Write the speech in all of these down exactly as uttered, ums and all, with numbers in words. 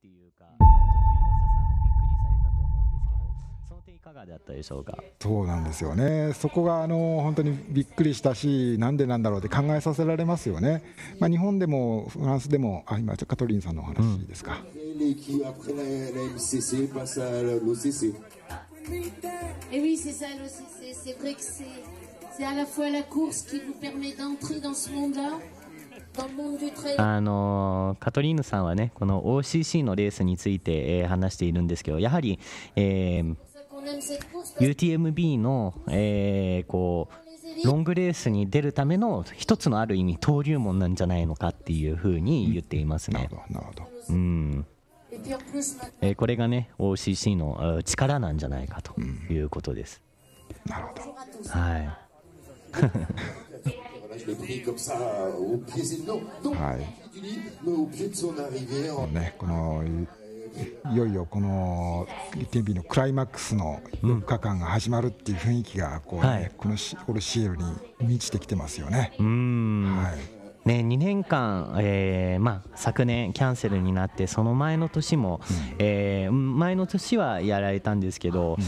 っていうか、ちょっと岩佐さんびっくりされたと思うんですけど、その点いかがだったでしょうか。そうなんですよね。そこがあの本当にびっくりしたし、なんでなんだろうって考えさせられますよね。まあ、日本でもフランスでも、あ、今カトリンさんのお話ですか。うんあのカトリーヌさんはね、この オーシーシー のレースについて、えー、話しているんですけど、やはり、えー、ユーティーエムビー の、えー、こうロングレースに出るための一つのある意味登竜門なんじゃないのかっていうふうに言っていますね。うんえー、これがね オーシーシー の力なんじゃないかということです。うん、なるほど。はいはいね、このいよいよこのユーティーエムビーのクライマックスのよっかかんが始まるっていう雰囲気が こう、ねはい、このオルシエルに満ちてきてますよね。うん、はいね、にねんかん、えーまあ、昨年キャンセルになって、その前の年も、うんえー、前の年はやられたんですけど、うん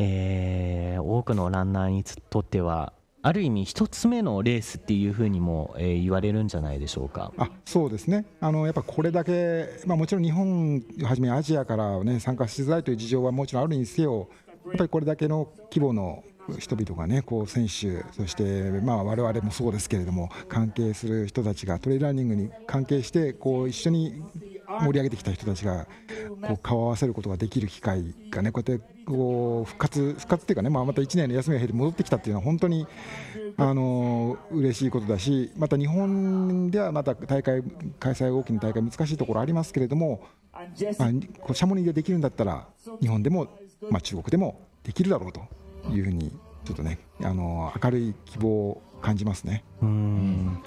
えー、多くのランナーにとってはある意味一つ目のレースっていうふうにも、えー、言われるんじゃないでしょうか。あ、そうですね。あのやっぱこれだけ、まあ、もちろん日本はじめアジアから、ね、参加しづらいという事情はもちろんあるにせよ、やっぱりこれだけの規模の人々がね、こう選手、そしてまあ我々もそうですけれども、関係する人たちがトレイルランニングに関係してこう一緒に盛り上げてきた人たちがこう顔を合わせることができる機会がね、こうやってこう復活復活っていうかね、まあまたいちねんの休みが減って戻ってきたっていうのは本当にあの嬉しいことだし、また日本ではまた大会開催、大きな大会難しいところありますけれども、まあ、シャモニーでできるんだったら日本でも、まあ、中国でもできるだろうというふうに、ちょっとね、あの明るい希望を感じますね。うん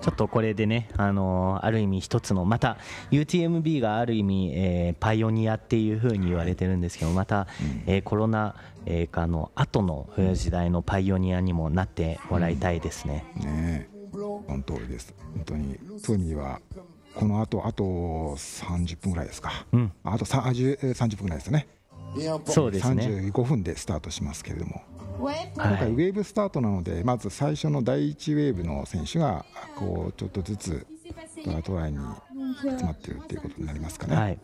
ちょっとこれでね、あのある意味一つのまた ユーティーエムビー がある意味、えー、パイオニアっていうふうに言われてるんですけど、また、うんえー、コロナ禍の後の時代のパイオニアにもなってもらいたいですね。うん、ねその通りです。本当にそういう意味はこの後あとさんじゅっぷんぐらいですか。うん、あとさんじゅっぷんぐらいですね。そうですね。さんじゅうごふんでスタートしますけれども、今回ウェーブスタートなので、まず最初のだいいちウェーブの選手がこうちょっとずつトライトライに集まっているということになりますかね。はい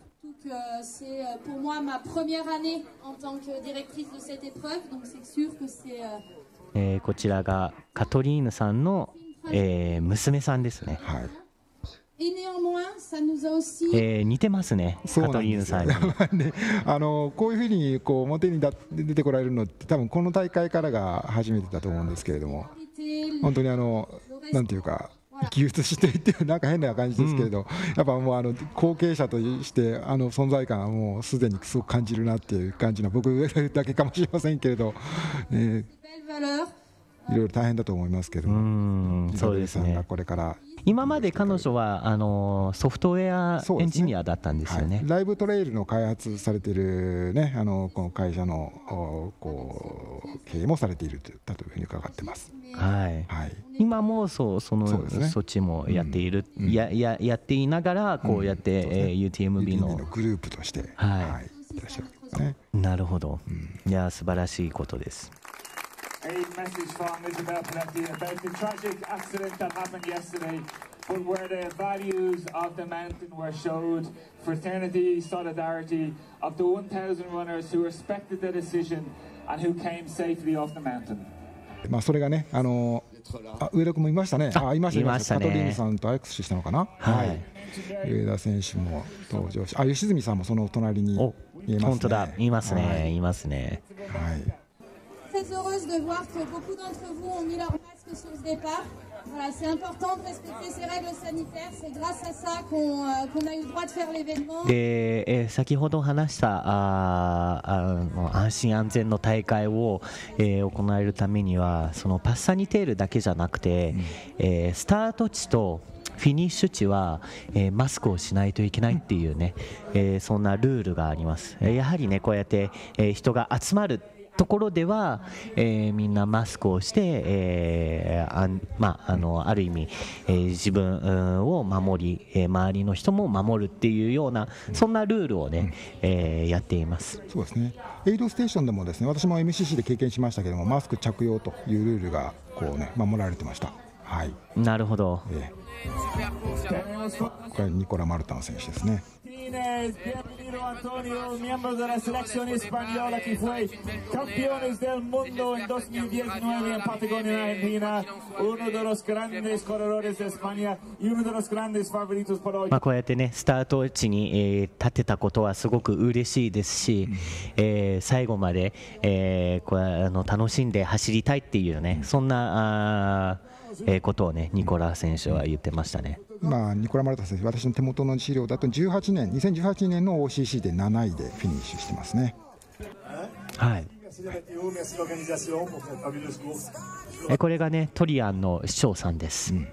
えー、こちらがカトリーヌさんの、えー、娘さんですね。はいえー、似てますね、カトリーヌさんに。あのこういうふうにこう表にだ出てこられるのって、多分この大会からが初めてだと思うんですけれども、本当にあのなんていうか、気鬱していって、なんか変な感じですけれど、うん、やっぱもうあの後継者として、あの存在感はもうすでにすごく感じるなっていう感じの、僕だけかもしれませんけれど。えーいろいろ大変だと思いますけど、そうですね。これから今まで彼女はあのソフトウェアエンジニアだったんですよね。はい、ライブトレイルの開発されているね、あのこの会社のこう経営もされているとだというふうに伺ってます。はい。はい、今もそうその そ, う、ね、そっちもやっている、うん、やややっていながらこうやって、うんね、ユーティーエムビー のグループとしてはい、はい、いらっしゃるんですね。なるほど。うん、いや素晴らしいことです。まあそれがね、あのあ上田君もいましたね、あいましたね、カトリーヌさんと握手したのかな、はいはい、上田選手も登場し、あ、良純さんもその隣に見えますね、本当だ、いますね、はい、いますね。はいで先ほど話したああ安心安全の大会を、えー、行えるためにはそのパッサニテールだけじゃなくて、うんえー、スタート地とフィニッシュ地は、えー、マスクをしないといけないっていうね、えー、そんなルールがあります。やはりねこうやって、えー、人が集まるところでは、えー、みんなマスクをして、えー あ, まあ、あ, のある意味、えー、自分を守り、えー、周りの人も守るっていうようなそんなルールを、ねうんえー、やっています。そうですね、エイドステーションでもですね、私も エムシーシー で経験しましたけども、マスク着用というルールがこう、ね、守られてました、はい、なるほど、えー、これニコラ・マルタン選手ですね。まあこうやってねスタート地に、えー、立てたことはすごく嬉しいですし、うんえー、最後まで、えー、こうあの楽しんで走りたいっていうね、うん、そんなあえーことをねニコラ選手は言ってましたね。まあ、ニコラ・マルタ選手、私の手元の資料だとじゅうはちねんにせんじゅうはちねんの オーシーシー でなないでフィニッシュしてますね。はい、えこれがねトリアンの市長さんです、うん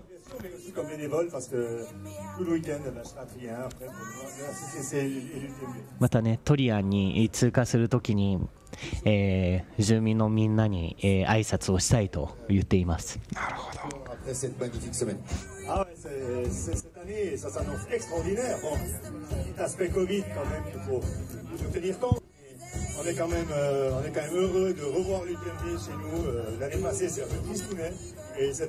またねトリアンに通過するときに、えー、住民のみんなに、えー、挨拶をしたいと言っています。なるほど。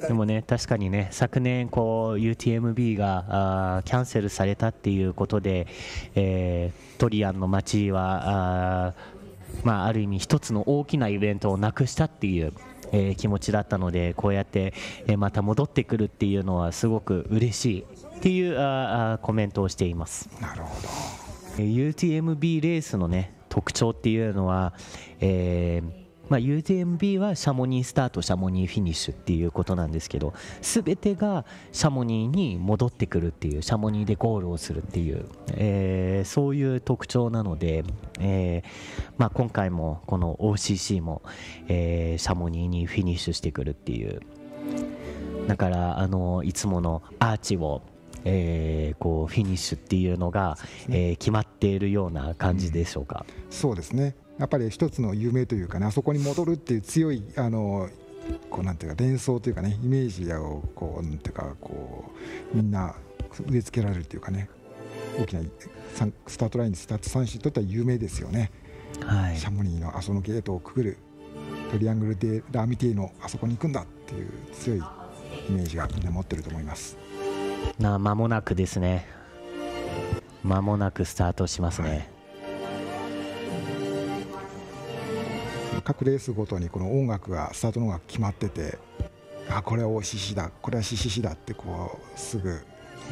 でもね確かにね昨年こう ユーティーエムビー がキャンセルされたっていうことで、えー、トリアンの街は あ, まあある意味一つの大きなイベントをなくしたっていう、えー、気持ちだったので、こうやってまた戻ってくるっていうのはすごく嬉しいっていうあコメントをしています。なるほど。 ユーティーエムビー レースのね特徴っていうのは、えーまあ、ユーティーエムビー はシャモニースタートシャモニーフィニッシュっていうことなんですけど、すべてがシャモニーに戻ってくるっていう、シャモニーでゴールをするっていう、えー、そういう特徴なので、えーまあ、今回もこの オーシーシー も、えー、シャモニーにフィニッシュしてくるっていう、だからあのいつものアーチをえー、こうフィニッシュっていうのがえ決まっているような感じでしょうか。うん、そうですね、やっぱり一つの夢というかね、あそこに戻るっていう強いあのこうなんていうか連想というかね、イメージをこうなんていうかこうみんな植え付けられるというかね、大きなスタートラインにスタート三振といったら有名ですよね。はい、シャモニーのあそこのゲートをくぐる、トリアングル・デ・ラミティのあそこに行くんだっていう強いイメージがみんな持ってると思います。な間もなくですね、間もなくスタートしますね。はい、各レースごとにこの音楽がスタートの音が決まってて、あこれは オーシーシー だこれは シーシーシー だってこうすぐ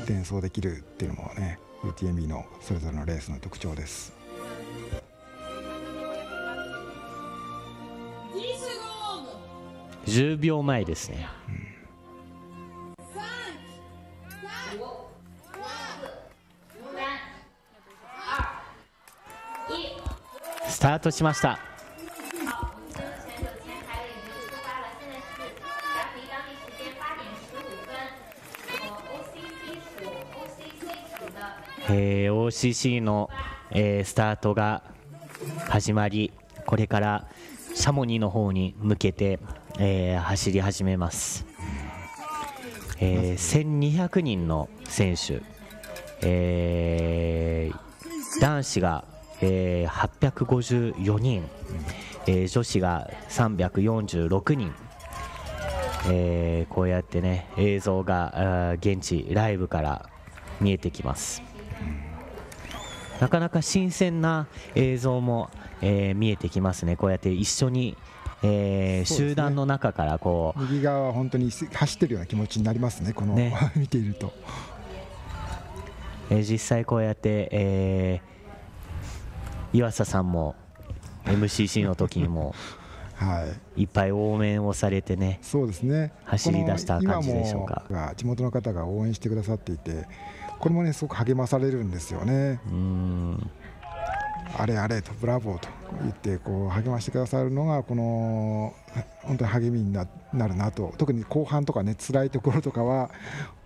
伝送できるっていうのもね ユーティーエムビー のそれぞれのレースの特徴です。じゅうびょうまえですね。うんスタートしました。えー、オーシーシー の、えー、スタートが始まり、これからシャモニーの方に向けて、えー、走り始めます。えー、せんにひゃくにんの選手、えー、男子がえー、はっぴゃくごじゅうよにん、えー、女子がさんびゃくよんじゅうろくにん、えー、こうやってね映像が現地ライブから見えてきます。なかなか新鮮な映像も、えー、見えてきますね。こうやって一緒に、えーね、集団の中からこう右側は本当に走ってるような気持ちになりますね、このね見ていると、えー、実際こうやって、えー岩佐さんも エムシーシー の時にもいっぱい応援をされてね、そうですね、走り出した感じでしょうか。地元の方が応援してくださっていて、これもねすごく励まされるんですよね。うーん、あれあれとブラボーと言ってこう励ましてくださるのがこの本当に励みになるなと、特に後半とかね辛いところとかは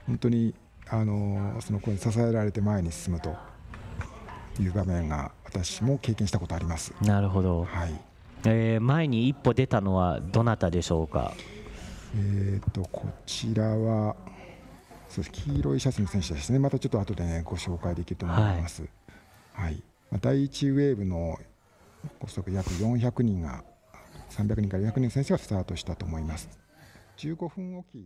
本当にあのその子に支えられて前に進むという場面が私も経験したことあります。なるほど。はい、えー、前に一歩出たのはどなたでしょうか。えーとこちらはそうです、黄色いシャツの選手ですね。またちょっと後で、ね、ご紹介できると思います。はい、はい、だいいちウェーブのおそらく約よんひゃくにんがさんびゃくにんからよんひゃくにんの選手がスタートしたと思います。じゅうごふんおきの